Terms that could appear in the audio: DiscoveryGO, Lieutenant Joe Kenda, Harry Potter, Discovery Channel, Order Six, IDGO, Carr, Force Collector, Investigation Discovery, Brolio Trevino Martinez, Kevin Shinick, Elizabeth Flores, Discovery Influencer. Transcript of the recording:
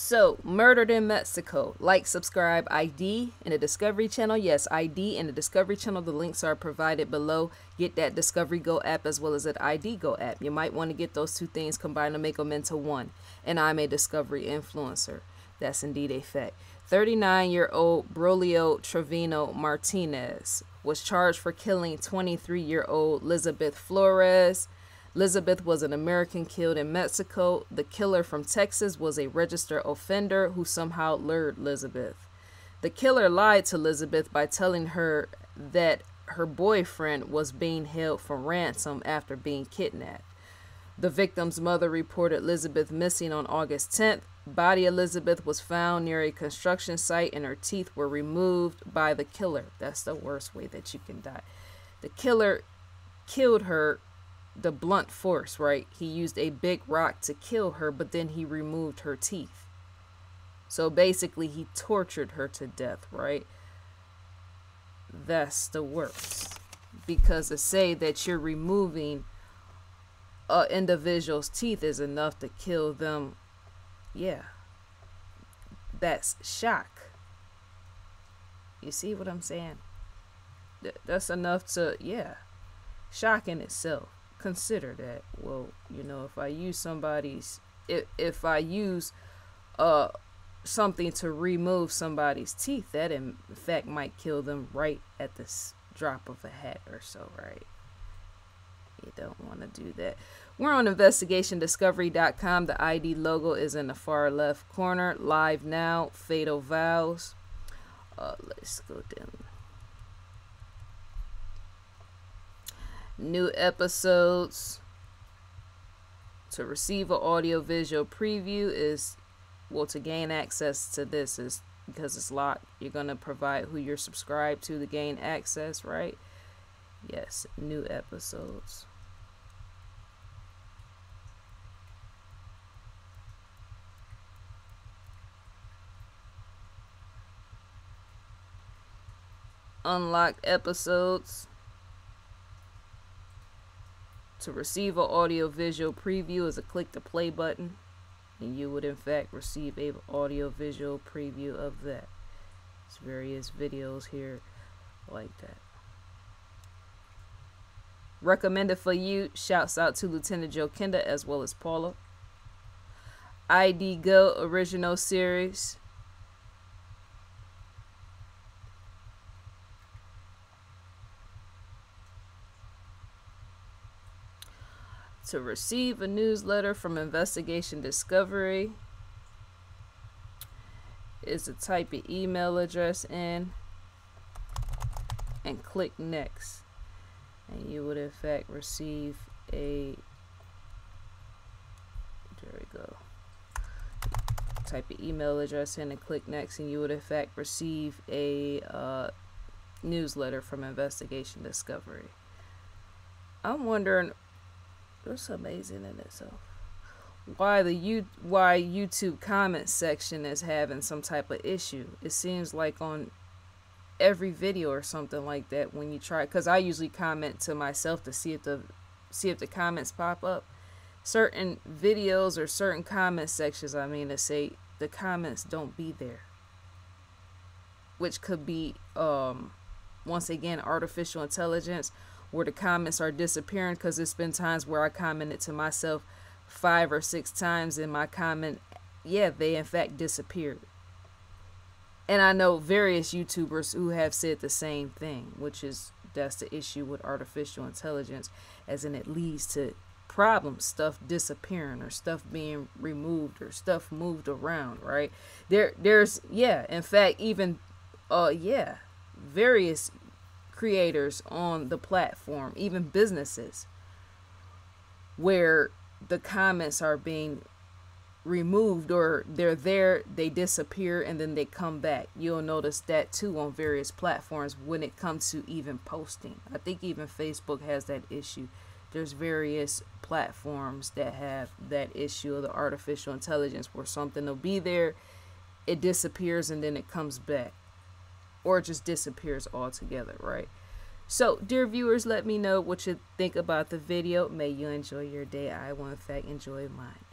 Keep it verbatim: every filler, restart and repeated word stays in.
So, murdered in Mexico. Like, subscribe, I D in the Discovery Channel. Yes, I D in the Discovery Channel. The links are provided below. Get that Discovery Go app as well as that I D Go app. You might want to get those two things combined and make them into one. And I'm a Discovery Influencer. That's indeed a fact. thirty-nine-year-old Brolio Trevino Martinez was charged for killing twenty-three-year-old Elizabeth Flores. Elizabeth was an American killed in Mexico. The killer from Texas was a registered offender who somehow lured Elizabeth. The killer lied to Elizabeth by telling her that her boyfriend was being held for ransom after being kidnapped. The victim's mother reported Elizabeth missing on August tenth. Body Elizabeth was found near a construction site and her teeth were removed by the killer. That's the worst way that you can die. The killer killed her. The blunt force, right? He used a big rock to kill her, but then he removed her teeth. So basically he tortured her to death, right? That's the worst. Because to say that you're removing an individual's teeth is enough to kill them. Yeah. That's shock. You see what I'm saying? Th- that's enough to, yeah. Shock in itself. Consider that. Well, you know, if I use somebody's, if, if I use uh, something to remove somebody's teeth, that in fact might kill them right at the drop of a hat or so, right? You don't want to do that. We're on investigation discovery dot com. The I D logo is in the far left corner. Live now, fatal vows. Uh, let's go down. New episodes. To receive an audio visual preview is, well, to gain access to this is, because it's locked, you're going to provide who you're subscribed to to gain access, right? Yes, new episodes. Unlocked episodes. To receive an audio-visual preview is a click the play button, and you would in fact receive an audio-visual preview of that. There's various videos here like that. Recommended for you, shouts out to Lieutenant Joe Kenda as well as Paula. I D Go original series. To receive a newsletter from Investigation Discovery is to type your email address in and click next, and you would in fact receive a, there we go, type your email address in and click next, and you would in fact receive a uh, newsletter from Investigation Discovery. I'm wondering, it's amazing in itself, why the you why YouTube comment section is having some type of issue. It seems like on every video or something like that when you try, because I usually comment to myself to see if the see if the comments pop up. Certain videos or certain comment sections, I mean to say, the comments don't be there, which could be um once again artificial intelligence, where the comments are disappearing, because there's been times where I commented to myself five or six times in my comment. Yeah, they in fact disappeared. And I know various YouTubers who have said the same thing, which is, that's the issue with artificial intelligence, as in it leads to problems, stuff disappearing or stuff being removed or stuff moved around, right? There, there's, yeah, in fact, even, uh, yeah, various creators on the platform, even businesses, where the comments are being removed, or they're there, they disappear, and then they come back. You'll notice that too on various platforms when it comes to even posting. I think even Facebook has that issue. There's various platforms that have that issue of the artificial intelligence, where something will be there, it disappears, and then it comes back. Or just disappears altogether, right? So, dear viewers, let me know what you think about the video. May you enjoy your day. I will, in fact, enjoy mine.